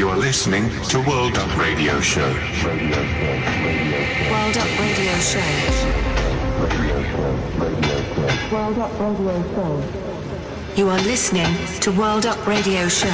You are listening to World Up Radio Show. World Up Radio Show. World Up Radio Show. You are listening to World Up Radio Show.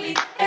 Cidade, coração,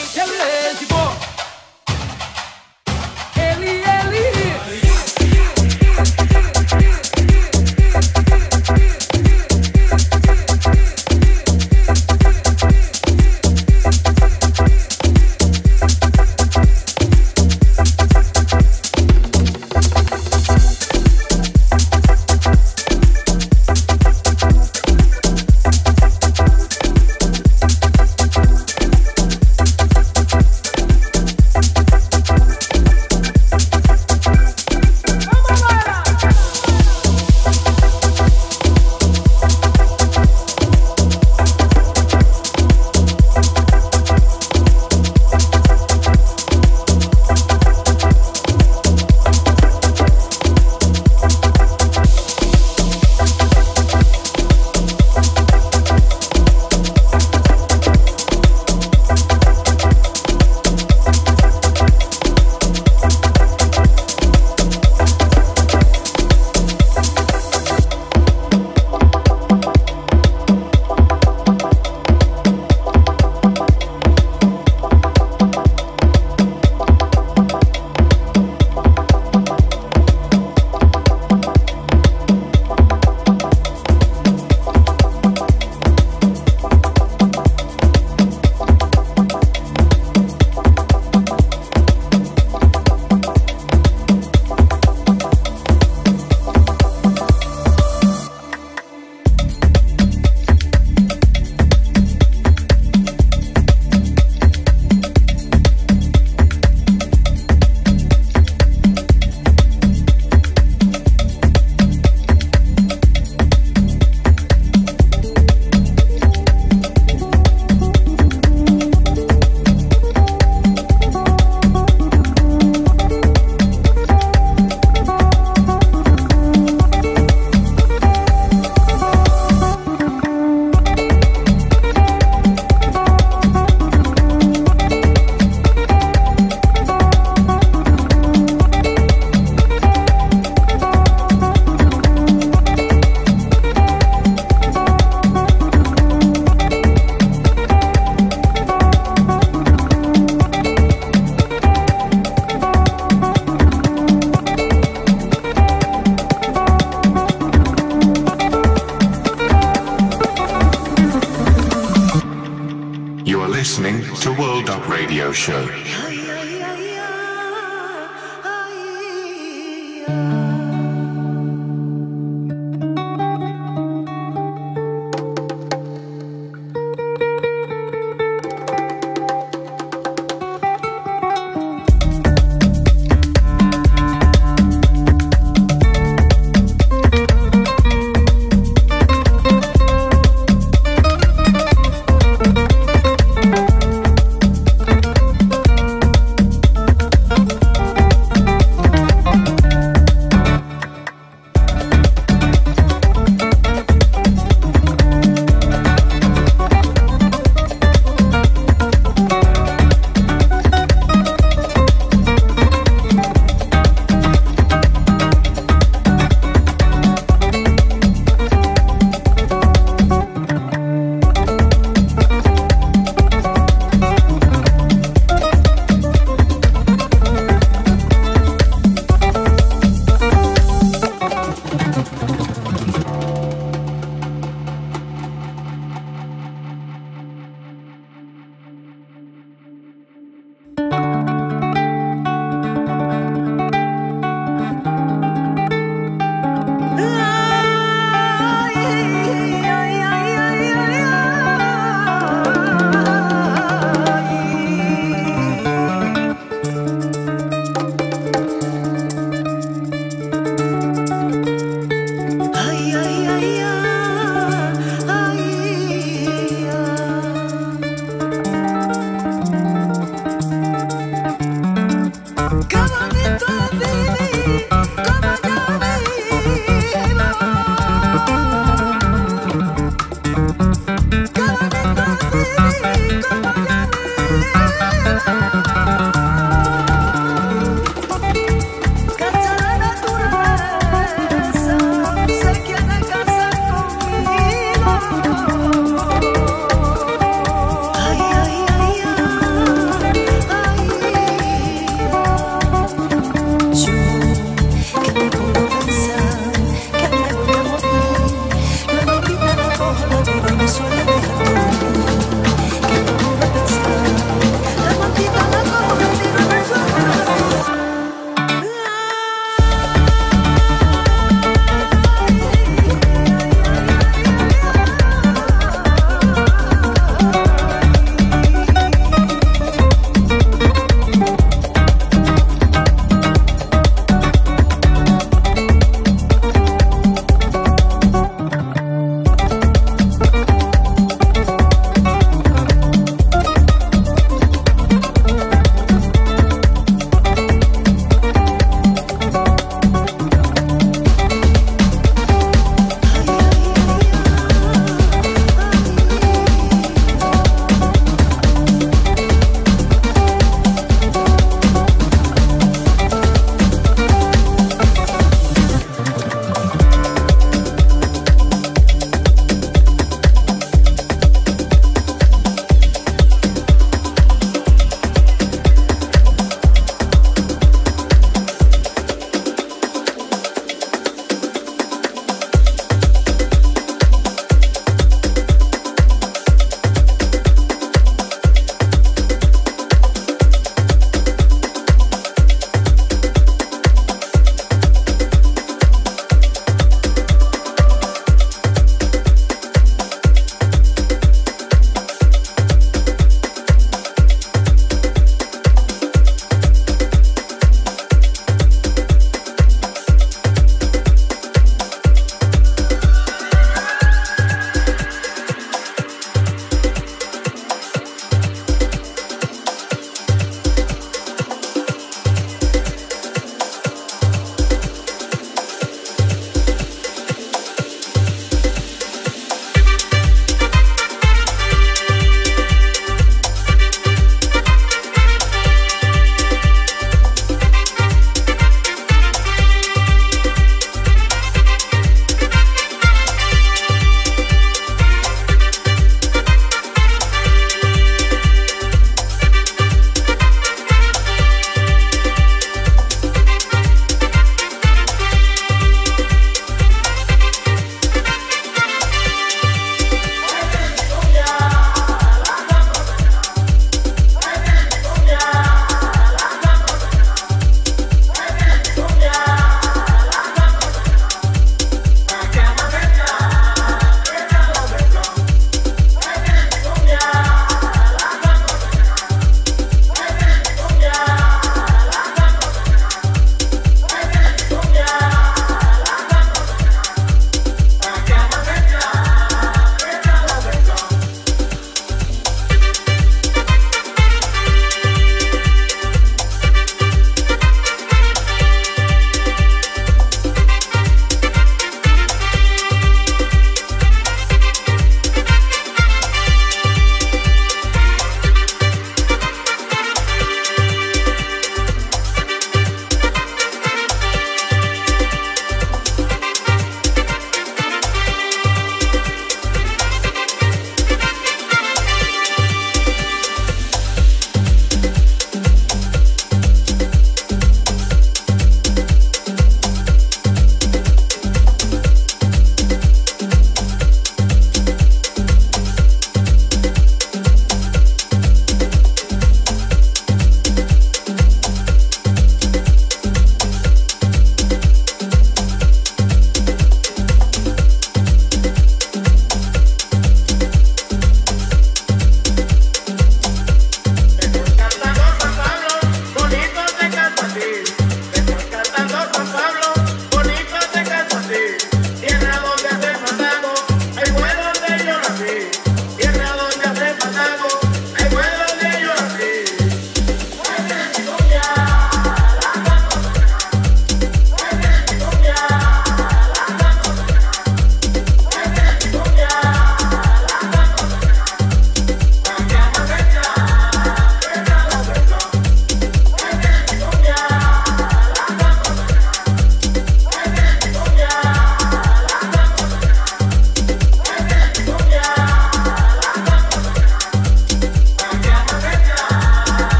inteligente, boa. Radio Show.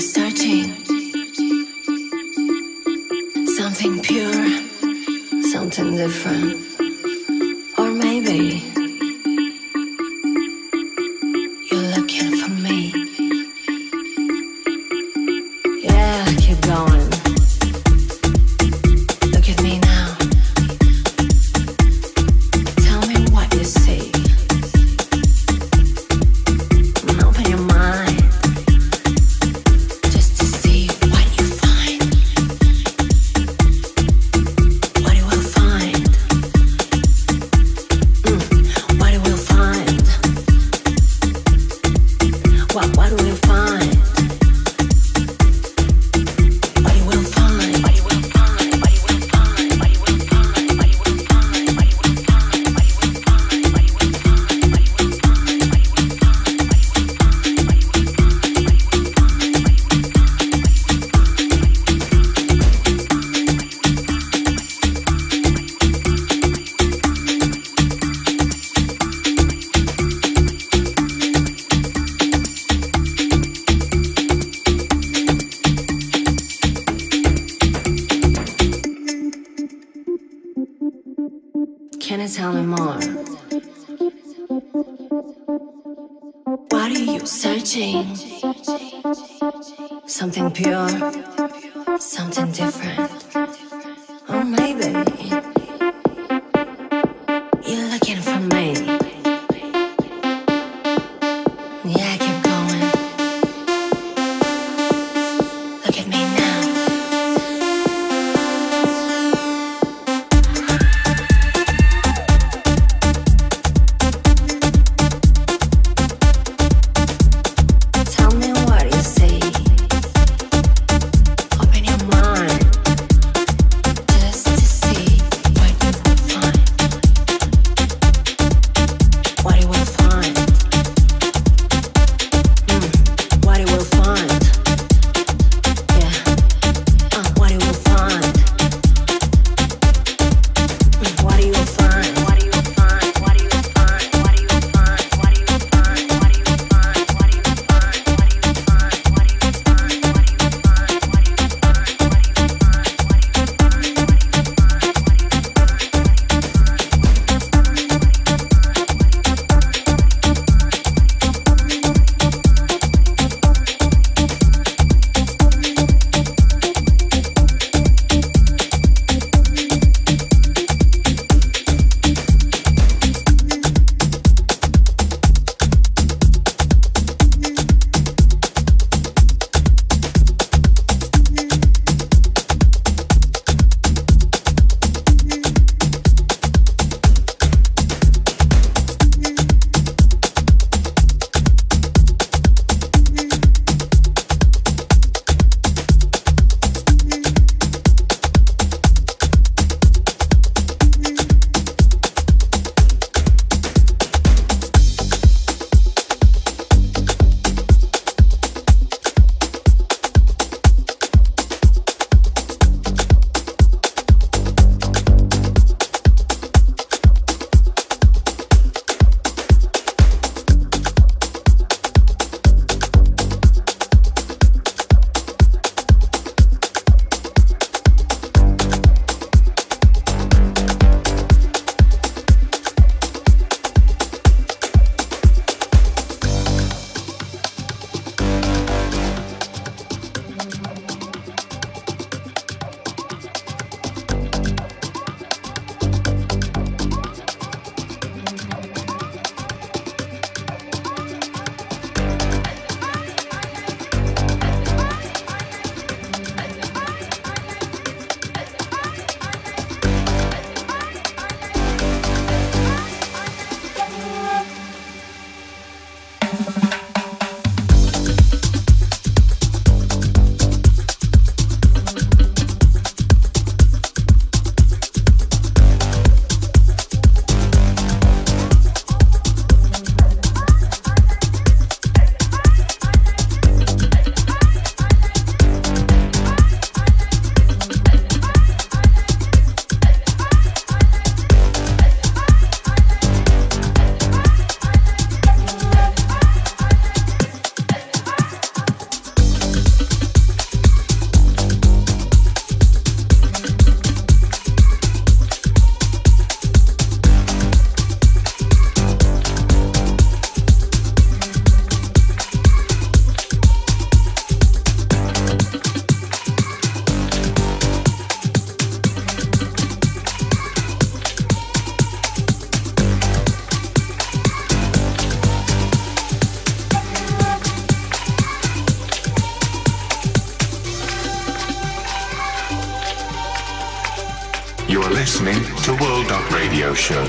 you searching something pure, something different, or maybe you're looking for me. Yeah, keep going. Look at me now. Tell me what you see. Can you tell me more? What are you searching? Something pure, something different, or maybe you're looking for me. Yeah, keep going. Look at me now. listening to World Up Radio Show.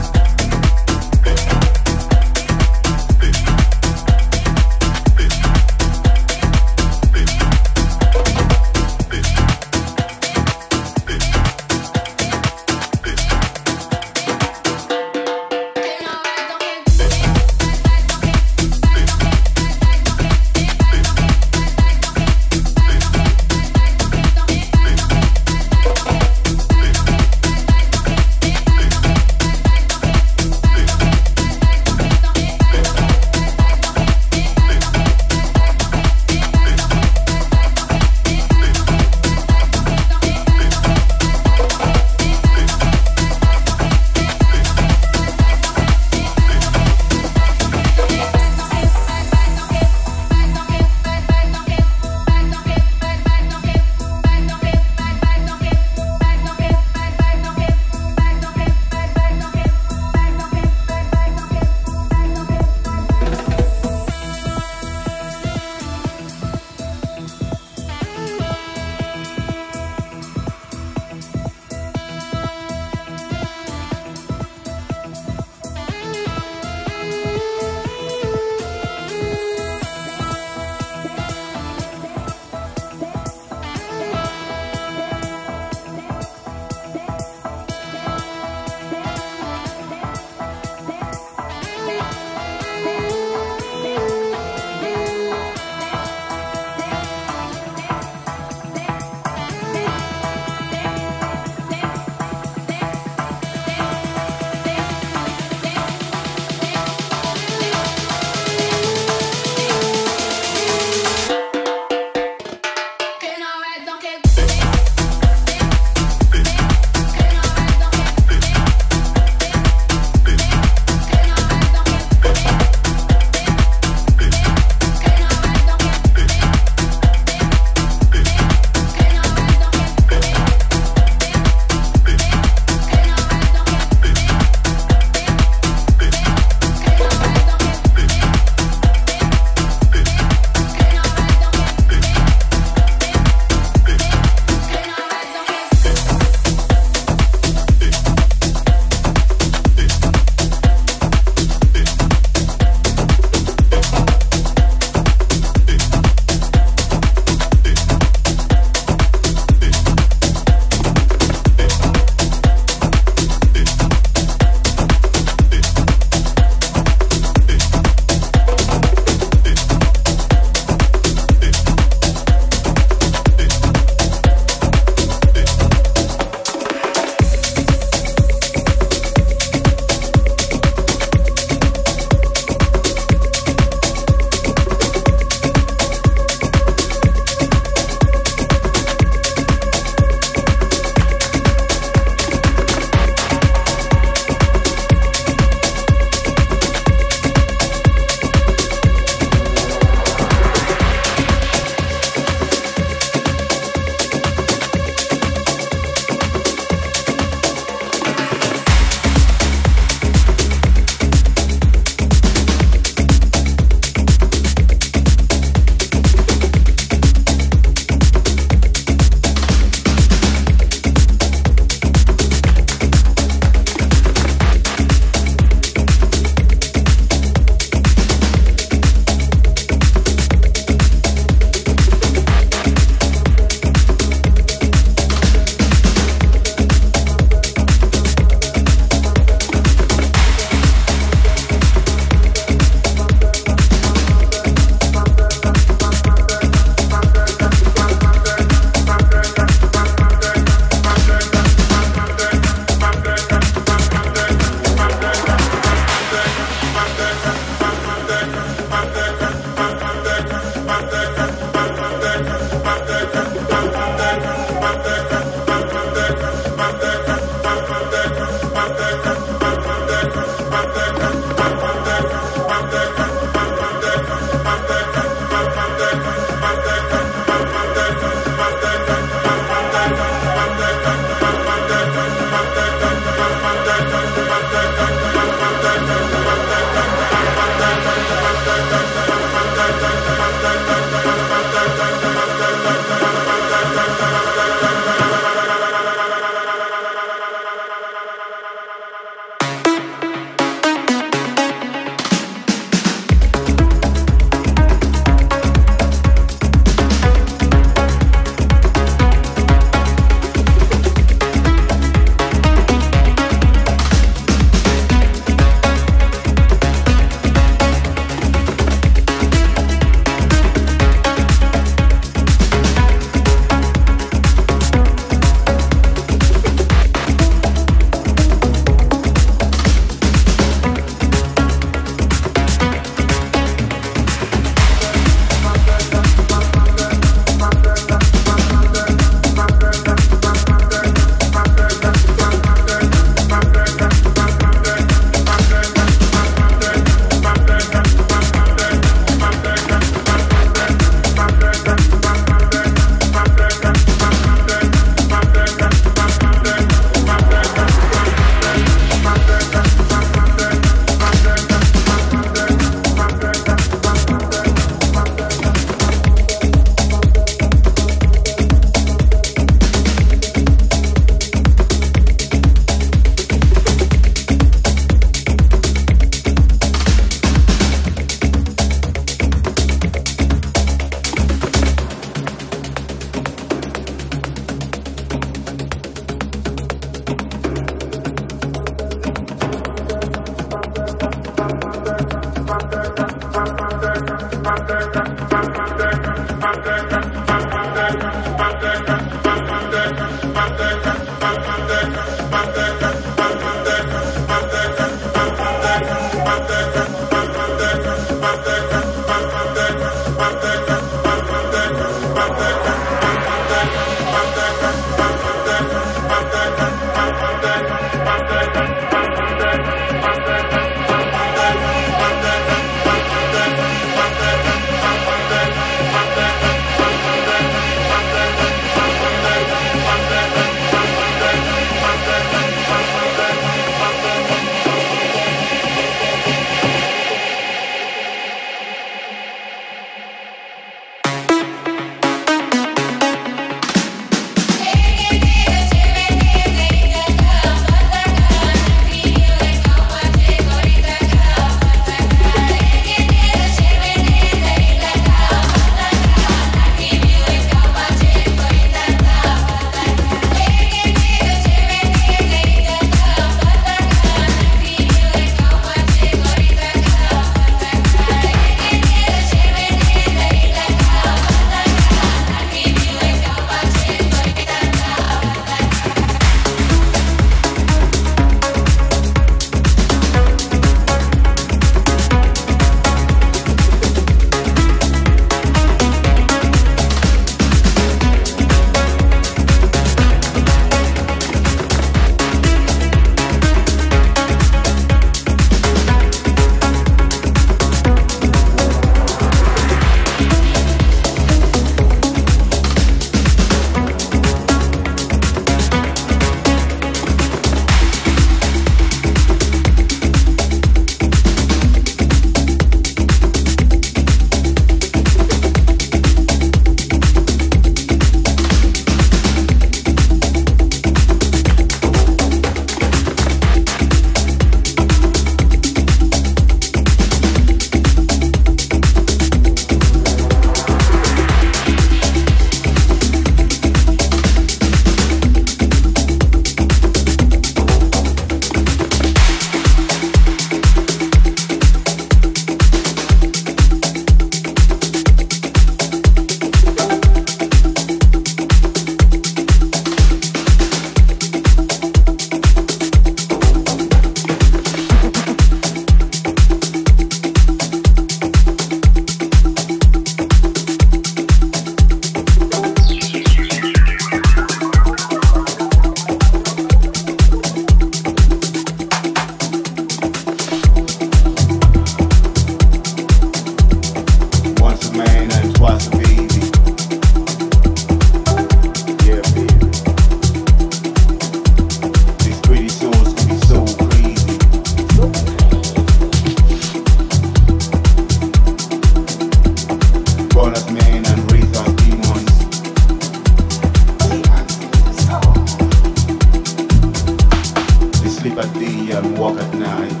sleep at day and walk at night.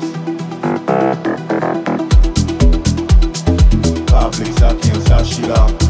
Public sakin sashila.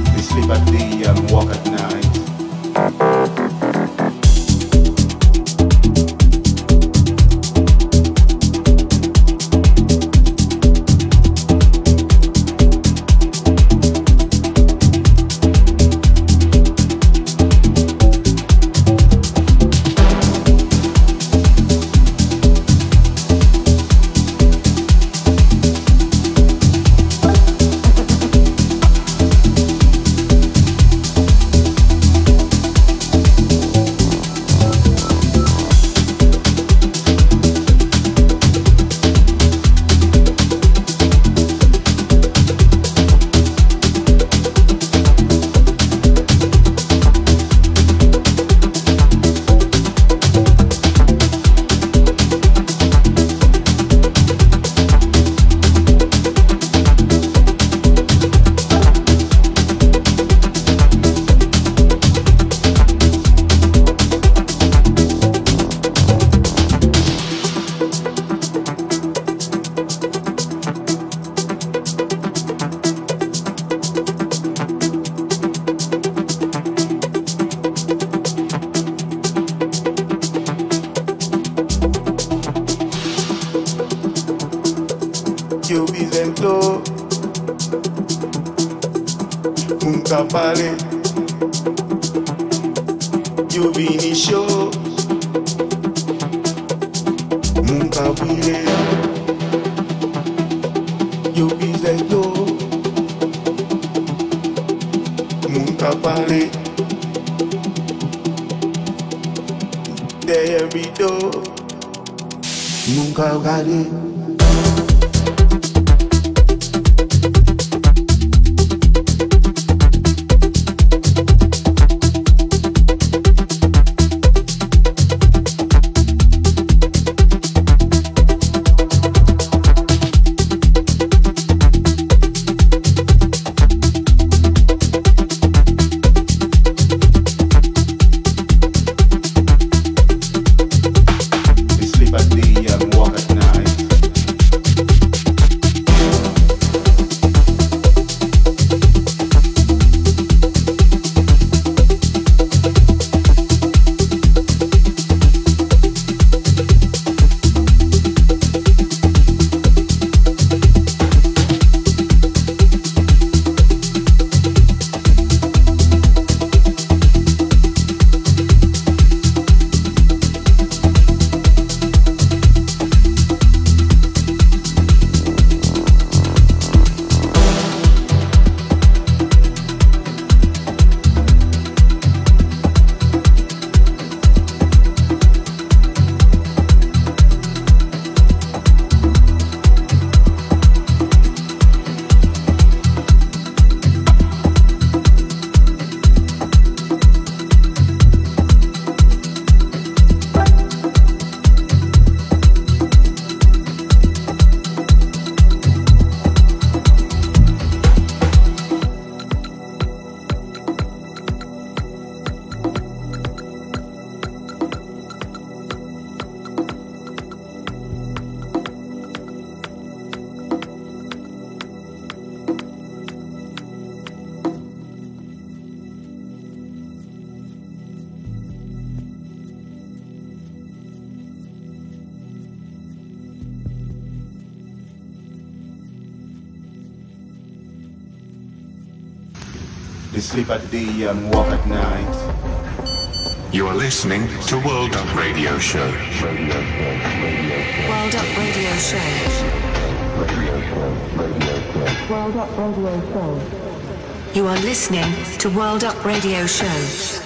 They sleep at day and walk at night. They sleep at day and walk at night. You are listening to World Up Radio Show. World Up Radio Show. World Up Radio Show. You are listening to World Up Radio Show.